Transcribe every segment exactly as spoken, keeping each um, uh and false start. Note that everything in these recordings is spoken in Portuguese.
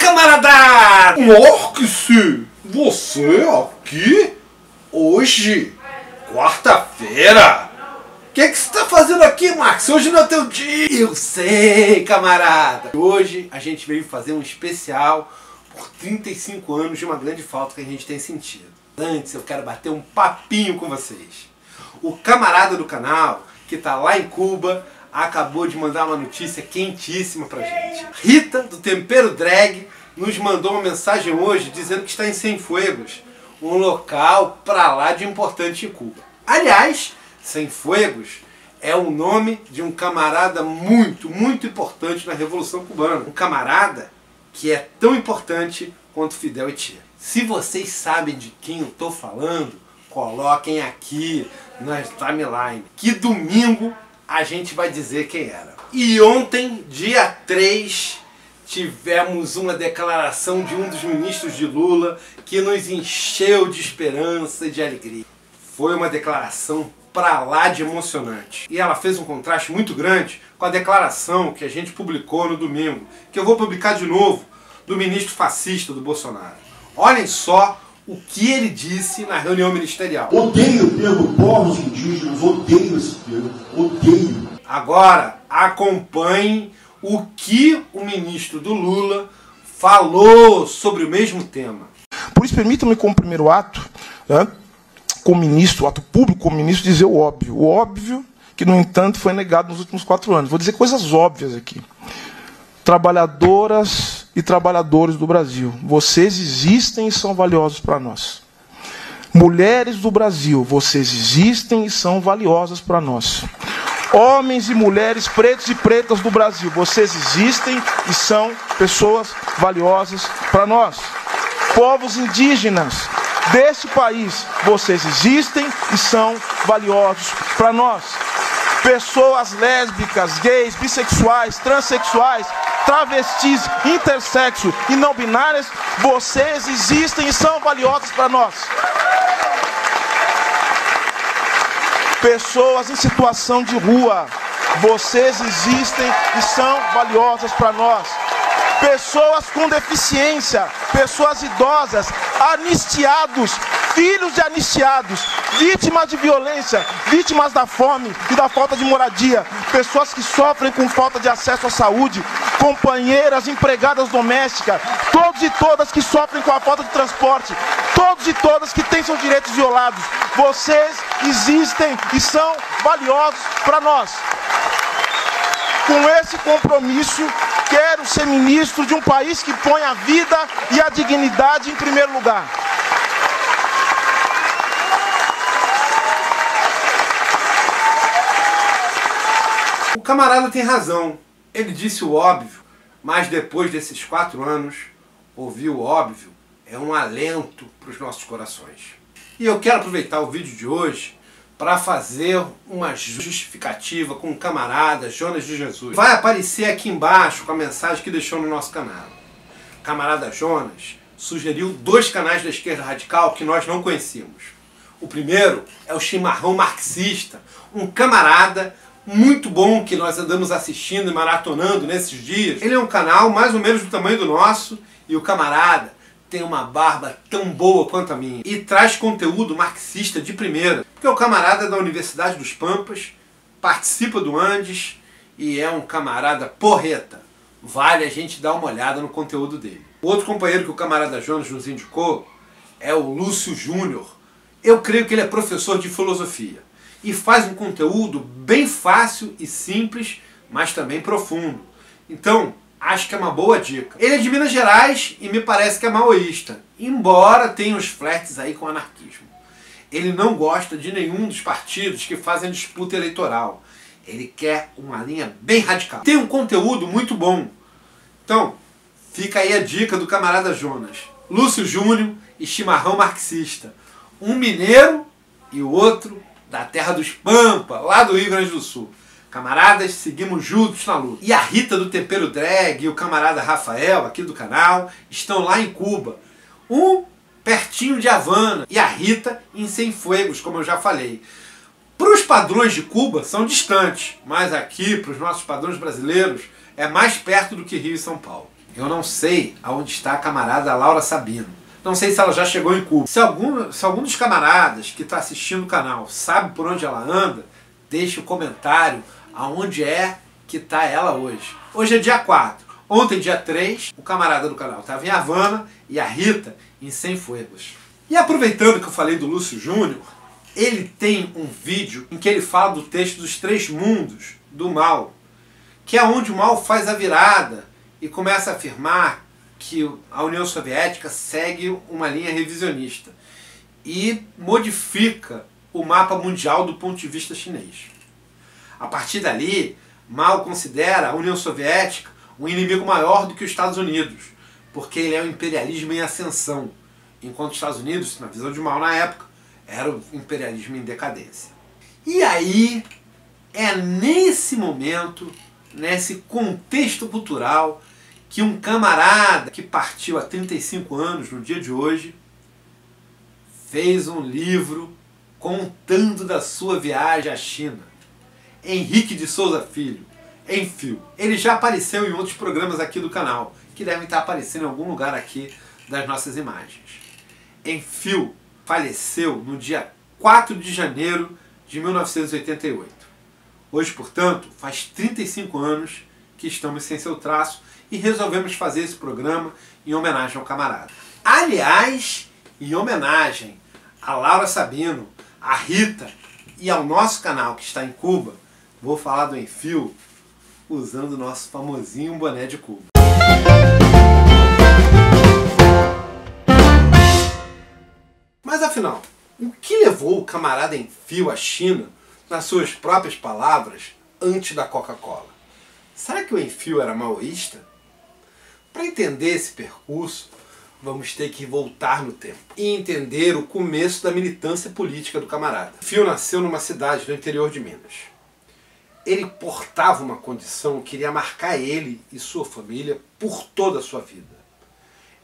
camarada! Marx, você aqui? Hoje? Quarta-feira? O que que você tá fazendo aqui, Marx? Hoje não é teu dia! Eu sei, camarada! Hoje a gente veio fazer um especial por trinta e cinco anos de uma grande falta que a gente tem sentido. Antes eu quero bater um papinho com vocês. O camarada do canal, que tá lá em Cuba, acabou de mandar uma notícia quentíssima pra gente. Rita do Tempero Drag nos mandou uma mensagem hoje dizendo que está em Cienfuegos, um local pra lá de importante em Cuba. Aliás, Cienfuegos é o nome de um camarada muito, muito importante na Revolução Cubana. Um camarada que é tão importante quanto Fidel e Tchê. Se vocês sabem de quem eu tô falando, coloquem aqui na timeline. Que domingo a gente vai dizer quem era. E ontem, dia três, tivemos uma declaração de um dos ministros de Lula que nos encheu de esperança e de alegria. Foi uma declaração pra lá de emocionante. E ela fez um contraste muito grande com a declaração que a gente publicou no domingo, que eu vou publicar de novo, do ministro fascista do Bolsonaro. Olhem só o que ele disse na reunião ministerial. Odeio o termo povos indígenas, odeio esse termo, odeio. Agora, acompanhem o que o ministro do Lula falou sobre o mesmo tema. Por isso, permitam-me, como primeiro ato, né? Como ministro, ato público, como ministro, dizer o óbvio. O óbvio que, no entanto, foi negado nos últimos quatro anos. Vou dizer coisas óbvias aqui. Trabalhadoras e trabalhadores do Brasil, vocês existem e são valiosos para nós. Mulheres do Brasil, vocês existem e são valiosas para nós. Homens e mulheres, pretos e pretas do Brasil, vocês existem e são pessoas valiosas para nós. Povos indígenas deste país, vocês existem e são valiosos para nós. Pessoas lésbicas, gays, bissexuais, transexuais, travestis, intersexo e não binárias, vocês existem e são valiosas para nós. Pessoas em situação de rua, vocês existem e são valiosas para nós. Pessoas com deficiência, pessoas idosas, anistiados, filhos de anistiados, vítimas de violência, vítimas da fome e da falta de moradia, pessoas que sofrem com falta de acesso à saúde, companheiras, empregadas domésticas, todos e todas que sofrem com a falta de transporte, todos e todas que têm seus direitos violados, vocês existem e são valiosos para nós. Com esse compromisso, quero ser ministro de um país que põe a vida e a dignidade em primeiro lugar. O camarada tem razão. Ele disse o óbvio, mas depois desses quatro anos, ouvir o óbvio é um alento para os nossos corações. E eu quero aproveitar o vídeo de hoje para fazer uma justificativa com o camarada Jonas de Jesus. Vai aparecer aqui embaixo com a mensagem que deixou no nosso canal. O camarada Jonas sugeriu dois canais da esquerda radical que nós não conhecíamos. O primeiro é o Chimarrão Marxista, um camarada muito bom que nós andamos assistindo e maratonando nesses dias. Ele é um canal mais ou menos do tamanho do nosso e o camarada tem uma barba tão boa quanto a minha. E traz conteúdo marxista de primeira. Porque o camarada é da Universidade dos Pampas, participa do Andes e é um camarada porreta. Vale a gente dar uma olhada no conteúdo dele. O outro companheiro que o camarada Jonas nos indicou é o Lúcio Júnior. Eu creio que ele é professor de filosofia. E faz um conteúdo bem fácil e simples, mas também profundo. Então, acho que é uma boa dica. Ele é de Minas Gerais e me parece que é maoísta, embora tenha os flertes aí com o anarquismo. Ele não gosta de nenhum dos partidos que fazem disputa eleitoral. Ele quer uma linha bem radical. Tem um conteúdo muito bom. Então, fica aí a dica do camarada Jonas. Lúcio Júnior e Chimarrão Marxista. Um mineiro e o outro da terra dos Pampas, lá do Rio Grande do Sul. Camaradas, seguimos juntos na luta. E a Rita do Tempero Drag e o camarada Rafael, aqui do canal, estão lá em Cuba. Um pertinho de Havana e a Rita em Cienfuegos, como eu já falei. Para os padrões de Cuba, são distantes, mas aqui, para os nossos padrões brasileiros, é mais perto do que Rio e São Paulo. Eu não sei aonde está a camarada Laura Sabino. Não sei se ela já chegou em Cuba. Se algum, se algum dos camaradas que está assistindo o canal sabe por onde ela anda, deixe um comentário aonde é que está ela hoje. Hoje é dia quatro. Ontem, dia três, o camarada do canal estava em Havana e a Rita em Cienfuegos. E aproveitando que eu falei do Lúcio Júnior, ele tem um vídeo em que ele fala do texto dos três mundos do Mao, que é onde o Mao faz a virada e começa a afirmar que a União Soviética segue uma linha revisionista e modifica o mapa mundial do ponto de vista chinês. A partir dali, Mao considera a União Soviética um inimigo maior do que os Estados Unidos, porque ele é um imperialismo em ascensão, enquanto os Estados Unidos, na visão de Mao na época, era o imperialismo em decadência. E aí, é nesse momento, nesse contexto cultural, que um camarada que partiu há trinta e cinco anos, no dia de hoje, fez um livro contando da sua viagem à China. Henrique de Souza Filho, Henfil. Ele já apareceu em outros programas aqui do canal, que devem estar aparecendo em algum lugar aqui das nossas imagens. Henfil faleceu no dia quatro de janeiro de mil novecentos e oitenta e oito. Hoje, portanto, faz trinta e cinco anos que estamos sem seu traço e resolvemos fazer esse programa em homenagem ao camarada. Aliás, em homenagem a Laura Sabino, a Rita e ao nosso canal que está em Cuba, vou falar do Henfil usando o nosso famosinho boné de Cuba. Mas afinal, o que levou o camarada Henfil à China, nas suas próprias palavras, antes da Coca-Cola? Será que o Henfil era maoísta? Para entender esse percurso, vamos ter que voltar no tempo e entender o começo da militância política do camarada. Henfil nasceu numa cidade do interior de Minas. Ele portava uma condição que iria marcar ele e sua família por toda a sua vida.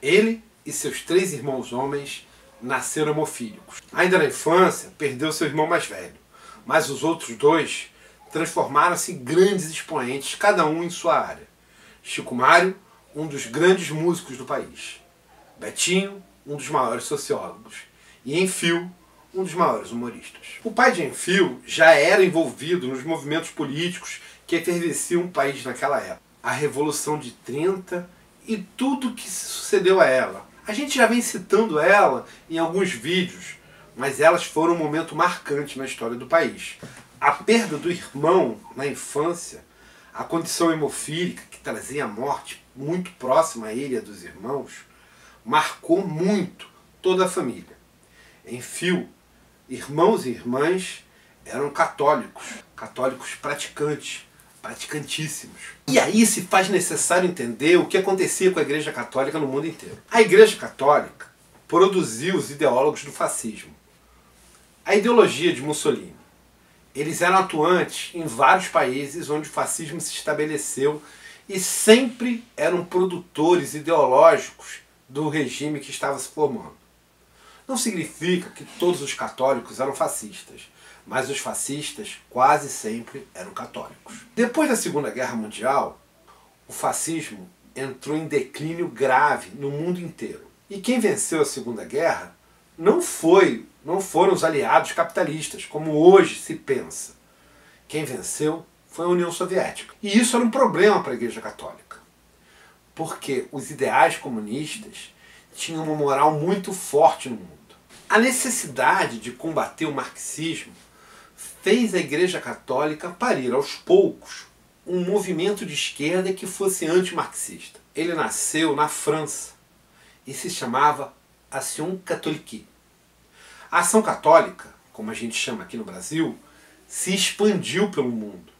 Ele e seus três irmãos homens nasceram hemofílicos. Ainda na infância, perdeu seu irmão mais velho, mas os outros dois transformaram-se em grandes expoentes, cada um em sua área. Chico Mário, um dos grandes músicos do país. Betinho, um dos maiores sociólogos. E Henfil, um dos maiores humoristas. O pai de Henfil já era envolvido nos movimentos políticos que efervesciam o país naquela época. A Revolução de trinta e tudo que se sucedeu a ela. A gente já vem citando ela em alguns vídeos, mas elas foram um momento marcante na história do país. A perda do irmão na infância, a condição hemofílica que trazia a morte muito próxima a ele e a dos irmãos, marcou muito toda a família. Henfil, irmãos e irmãs eram católicos, católicos praticantes, praticantíssimos. E aí se faz necessário entender o que acontecia com a Igreja Católica no mundo inteiro. A Igreja Católica produziu os ideólogos do fascismo. A ideologia de Mussolini. Eles eram atuantes em vários países onde o fascismo se estabeleceu e sempre eram produtores ideológicos do regime que estava se formando. Não significa que todos os católicos eram fascistas, mas os fascistas quase sempre eram católicos. Depois da Segunda Guerra Mundial, o fascismo entrou em declínio grave no mundo inteiro. E quem venceu a Segunda Guerra não foi, não foram os aliados capitalistas, como hoje se pensa. Quem venceu foi a União Soviética. E isso era um problema para a Igreja Católica, porque os ideais comunistas tinham uma moral muito forte no mundo. A necessidade de combater o marxismo fez a Igreja Católica parir, aos poucos, um movimento de esquerda que fosse antimarxista. Ele nasceu na França e se chamava Ação Católica. A Ação Católica, como a gente chama aqui no Brasil, se expandiu pelo mundo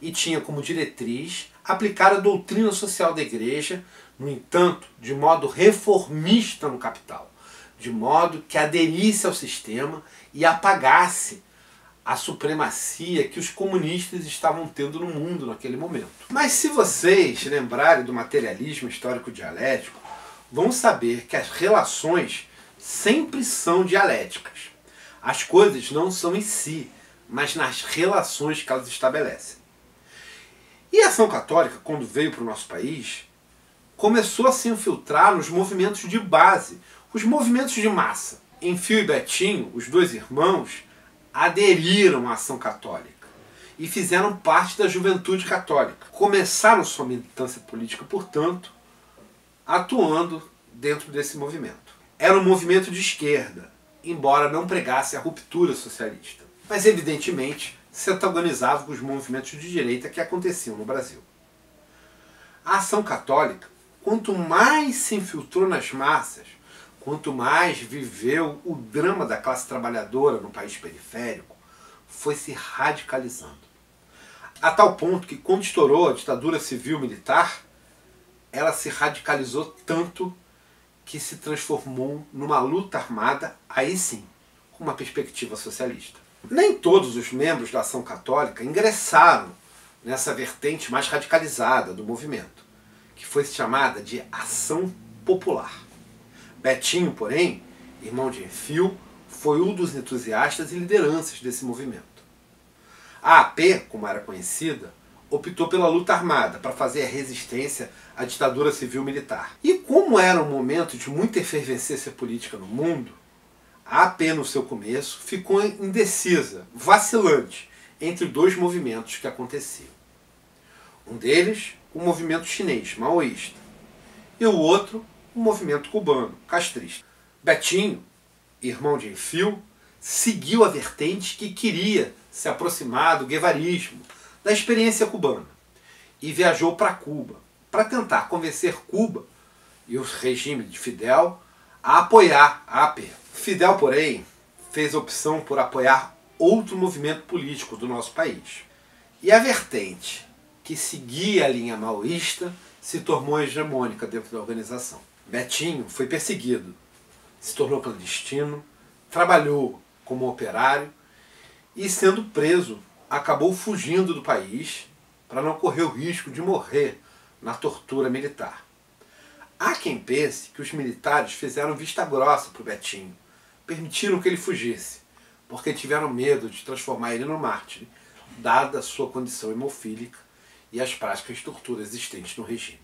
e tinha como diretriz aplicar a doutrina social da Igreja, no entanto, de modo reformista no capital, de modo que aderisse ao sistema e apagasse a supremacia que os comunistas estavam tendo no mundo naquele momento. Mas se vocês lembrarem do materialismo histórico-dialético, vão saber que as relações sempre são dialéticas. As coisas não são em si, mas nas relações que elas estabelecem. E a Ação Católica, quando veio para o nosso país, começou a se infiltrar nos movimentos de base, os movimentos de massa. Henfil e Betinho, os dois irmãos, aderiram à Ação Católica e fizeram parte da juventude católica. Começaram sua militância política, portanto, atuando dentro desse movimento. Era um movimento de esquerda, embora não pregasse a ruptura socialista, mas evidentemente se antagonizava com os movimentos de direita que aconteciam no Brasil. A Ação Católica, quanto mais se infiltrou nas massas, quanto mais viveu o drama da classe trabalhadora no país periférico, foi se radicalizando. A tal ponto que, quando estourou a ditadura civil-militar, ela se radicalizou tanto que se transformou numa luta armada, aí sim, com uma perspectiva socialista. Nem todos os membros da Ação Católica ingressaram nessa vertente mais radicalizada do movimento, que foi chamada de Ação Popular. Betinho, porém, irmão de Henfil, foi um dos entusiastas e lideranças desse movimento. A A P, como era conhecida, optou pela luta armada para fazer a resistência à ditadura civil-militar. E como era um momento de muita efervescência política no mundo, a A P, no seu começo, ficou indecisa, vacilante, entre dois movimentos que aconteciam. Um deles, o movimento chinês, maoísta, e o outro, o movimento cubano, castrista. Betinho, irmão de Henfil, seguiu a vertente que queria se aproximar do guevarismo, da experiência cubana, e viajou para Cuba, para tentar convencer Cuba e o regime de Fidel a apoiar a A P. Fidel, porém, fez opção por apoiar outro movimento político do nosso país. E a vertente que seguia a linha maoísta se tornou hegemônica dentro da organização. Betinho foi perseguido, se tornou clandestino, trabalhou como operário e, sendo preso, acabou fugindo do país para não correr o risco de morrer na tortura militar. Há quem pense que os militares fizeram vista grossa para o Betinho, permitiram que ele fugisse, porque tiveram medo de transformar ele no mártir, dada a sua condição hemofílica e as práticas de tortura existentes no regime.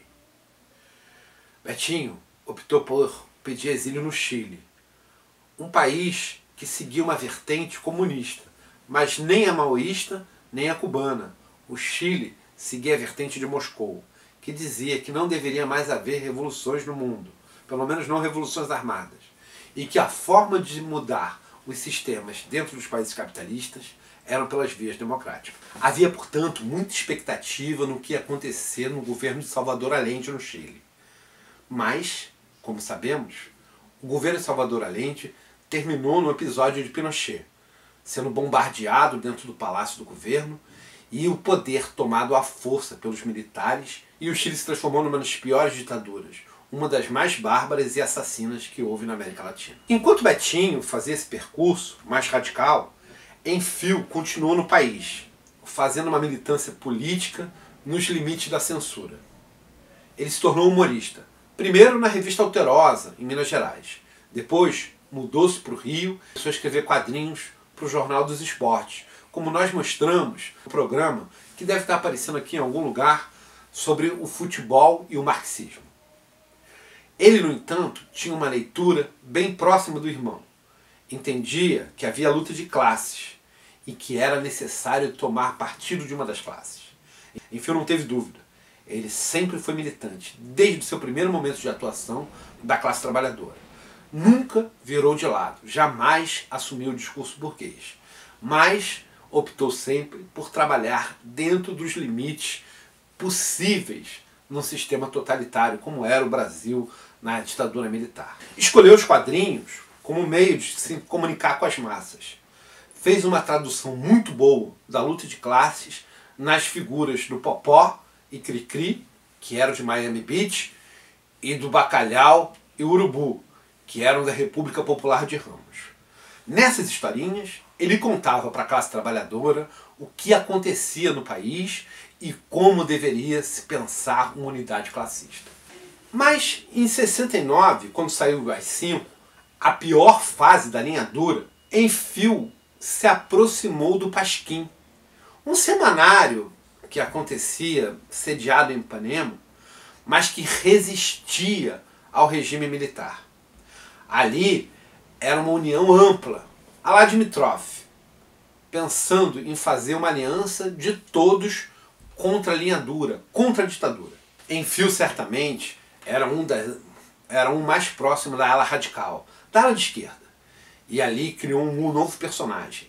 Betinho optou por pedir exílio no Chile, um país que seguia uma vertente comunista, mas nem a maoísta, nem a cubana. O Chile seguia a vertente de Moscou, que dizia que não deveria mais haver revoluções no mundo, pelo menos não revoluções armadas, e que a forma de mudar os sistemas dentro dos países capitalistas eram pelas vias democráticas. Havia, portanto, muita expectativa no que ia acontecer no governo de Salvador Allende no Chile. Mas, como sabemos, o governo de Salvador Allende terminou no episódio de Pinochet, sendo bombardeado dentro do palácio do governo e o poder tomado à força pelos militares, e o Chile se transformou numa das piores ditaduras, uma das mais bárbaras e assassinas que houve na América Latina. Enquanto Betinho fazia esse percurso mais radical, Henfil continuou no país, fazendo uma militância política nos limites da censura. Ele se tornou humorista. Primeiro na revista Alterosa, em Minas Gerais. Depois mudou-se para o Rio e começou a escrever quadrinhos para o Jornal dos Esportes, como nós mostramos no programa, que deve estar aparecendo aqui em algum lugar, sobre o futebol e o marxismo. Ele, no entanto, tinha uma leitura bem próxima do irmão. Entendia que havia luta de classes e que era necessário tomar partido de uma das classes. Enfim, não teve dúvida. Ele sempre foi militante, desde o seu primeiro momento de atuação da classe trabalhadora. Nunca virou de lado, jamais assumiu o discurso burguês, mas optou sempre por trabalhar dentro dos limites possíveis num sistema totalitário, como era o Brasil na ditadura militar. Escolheu os quadrinhos como meio de se comunicar com as massas. Fez uma tradução muito boa da luta de classes nas figuras do Popó e Cricri, que eram de Miami Beach, e do Bacalhau e Urubu, que eram da República Popular de Ramos. Nessas historinhas, ele contava para a classe trabalhadora o que acontecia no país e como deveria se pensar uma unidade classista. Mas em sessenta e nove, quando saiu as cinco, a pior fase da linha dura, Henfil se aproximou do Pasquim, um semanário que acontecia sediado em Ipanema, mas que resistia ao regime militar. Ali era uma união ampla, a lá Dimitrov, pensando em fazer uma aliança de todos contra a linha dura, contra a ditadura. Henfil certamente era um, das, era um mais próximo da ala radical, da ala de esquerda. E ali criou um novo personagem,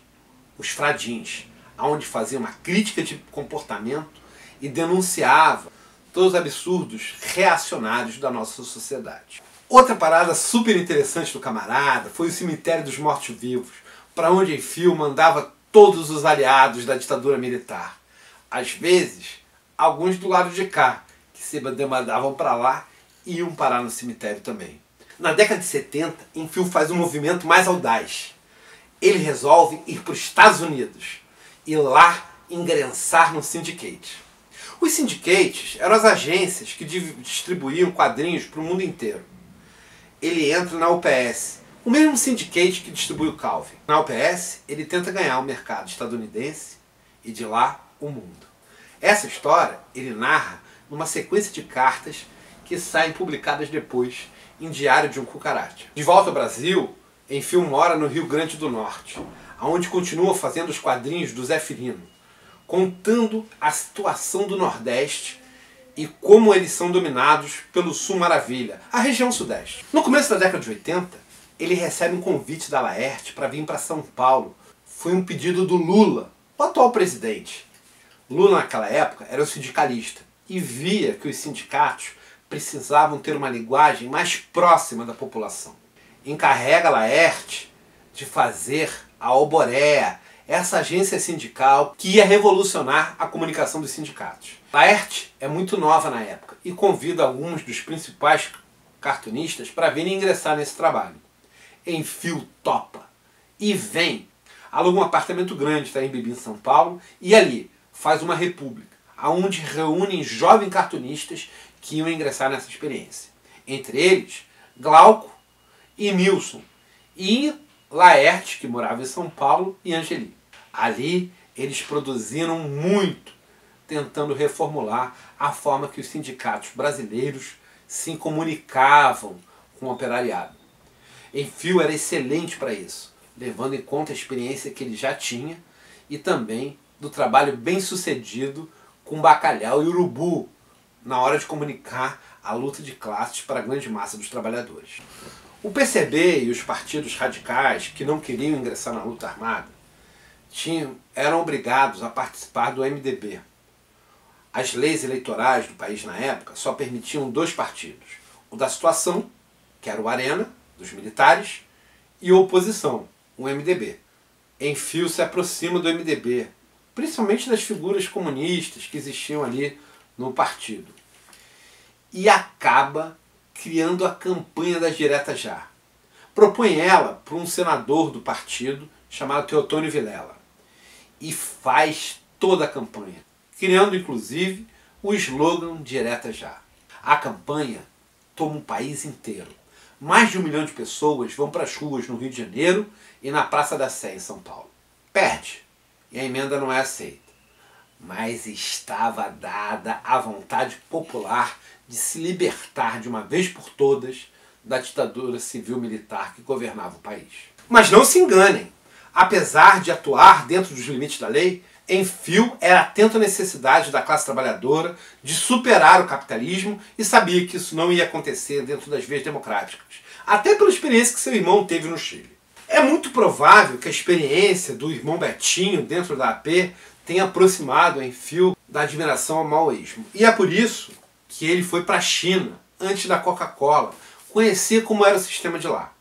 os fradins, onde fazia uma crítica de comportamento e denunciava todos os absurdos reacionários da nossa sociedade. Outra parada super interessante do camarada foi o cemitério dos mortos-vivos, para onde Henfil mandava todos os aliados da ditadura militar. Às vezes, alguns do lado de cá, que se demandavam para lá, iam parar no cemitério também. Na década de setenta, Henfil faz um movimento mais audaz. Ele resolve ir para os Estados Unidos e lá ingressar no syndicate. Os syndicates eram as agências que distribuíam quadrinhos para o mundo inteiro. Ele entra na U P S, o mesmo syndicate que distribui o Calvin. Na U P S, ele tenta ganhar o mercado estadunidense e de lá o mundo. Essa história ele narra numa sequência de cartas que saem publicadas depois em Diário de um Cucaracha. De volta ao Brasil, Henfil mora no Rio Grande do Norte, onde continua fazendo os quadrinhos do Zé Firino, contando a situação do Nordeste e como eles são dominados pelo Sul Maravilha, a região Sudeste. No começo da década de oitenta, ele recebe um convite da Laerte para vir para São Paulo. Foi um pedido do Lula, o atual presidente. Lula, naquela época, era um sindicalista e via que os sindicatos precisavam ter uma linguagem mais próxima da população. Encarrega Laerte de fazer a Alborea, essa agência sindical que ia revolucionar a comunicação dos sindicatos. Laerte é muito nova na época e convida alguns dos principais cartunistas para virem ingressar nesse trabalho. Henfil topa e vem. Aluga um apartamento grande, está em Bibi, em São Paulo, e ali faz uma república, onde reúnem jovens cartunistas que iam ingressar nessa experiência. Entre eles, Glauco e Milson, e Laerte, que morava em São Paulo, e Angeli. Ali, eles produziram muito, tentando reformular a forma que os sindicatos brasileiros se comunicavam com o operariado. Henfil era excelente para isso, levando em conta a experiência que ele já tinha e também do trabalho bem sucedido com Bacalhau e Urubu, na hora de comunicar a luta de classes para a grande massa dos trabalhadores. O P C B e os partidos radicais que não queriam ingressar na luta armada tinham, eram obrigados a participar do M D B. As leis eleitorais do país na época só permitiam dois partidos, o da situação, que era o Arena, dos militares, e a oposição, o M D B. Henfil se aproxima do M D B, principalmente das figuras comunistas que existiam ali no partido, e acaba criando a campanha da direta já. Propõe ela para um senador do partido chamado Teotônio Vilela e faz toda a campanha, criando inclusive o slogan direta já. A campanha toma o país inteiro. Mais de um milhão de pessoas vão para as ruas no Rio de Janeiro e na Praça da Sé, em São Paulo. Perde, e a emenda não é aceita. Mas estava dada a vontade popular de se libertar de uma vez por todas da ditadura civil-militar que governava o país. Mas não se enganem, apesar de atuar dentro dos limites da lei, Henfil era atento à necessidade da classe trabalhadora de superar o capitalismo e sabia que isso não ia acontecer dentro das vias democráticas, até pela experiência que seu irmão teve no Chile. É muito provável que a experiência do irmão Betinho dentro da A P tem aproximado Henfil da admiração ao maoísmo. E é por isso que ele foi para a China, antes da Coca-Cola, conhecer como era o sistema de lá.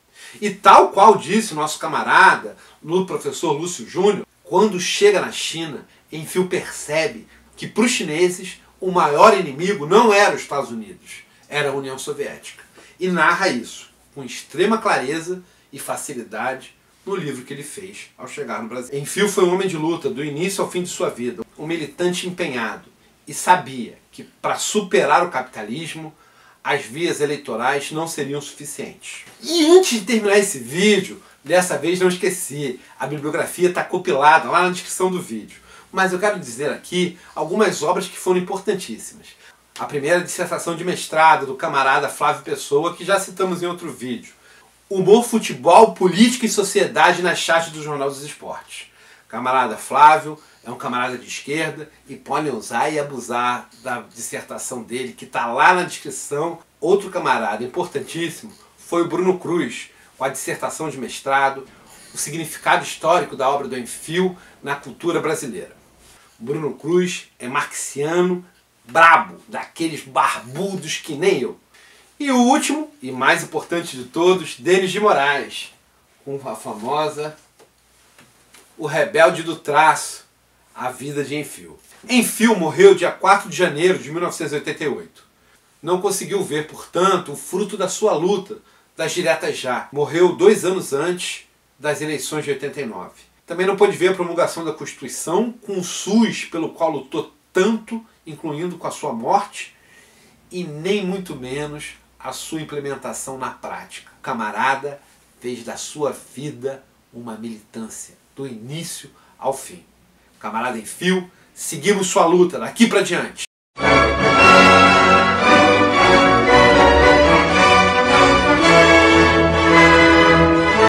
E tal qual disse o nosso camarada, o professor Lúcio Júnior, quando chega na China, Henfil percebe que para os chineses o maior inimigo não era os Estados Unidos, era a União Soviética. E narra isso com extrema clareza e facilidade no livro que ele fez ao chegar no Brasil. Henfil foi um homem de luta do início ao fim de sua vida, um militante empenhado, e sabia que para superar o capitalismo as vias eleitorais não seriam suficientes. E antes de terminar esse vídeo, dessa vez não esqueci, a bibliografia está compilada lá na descrição do vídeo, mas eu quero dizer aqui algumas obras que foram importantíssimas. a primeira dissertação de mestrado do camarada Flávio Pessoa, que já citamos em outro vídeo. Humor, futebol, política e sociedade na chat do Jornal dos Esportes. Camarada Flávio é um camarada de esquerda e pode usar e abusar da dissertação dele, que está lá na descrição. Outro camarada importantíssimo foi o Bruno Cruz, com a dissertação de mestrado, o significado histórico da obra do Henfil na cultura brasileira. Bruno Cruz é marxiano, brabo, daqueles barbudos que nem eu. E o último, e mais importante de todos, Denis de Moraes, com a famosa O Rebelde do Traço, a vida de Henfil. Henfil morreu dia quatro de janeiro de mil novecentos e oitenta e oito. Não conseguiu ver, portanto, o fruto da sua luta das diretas já. Morreu dois anos antes das eleições de oitenta e nove. Também não pôde ver a promulgação da Constituição, com o SUS, pelo qual lutou tanto, incluindo com a sua morte, e nem muito menos a sua implementação na prática. O camarada fez da sua vida uma militância, do início ao fim. Camarada Henfil, seguimos sua luta daqui para diante.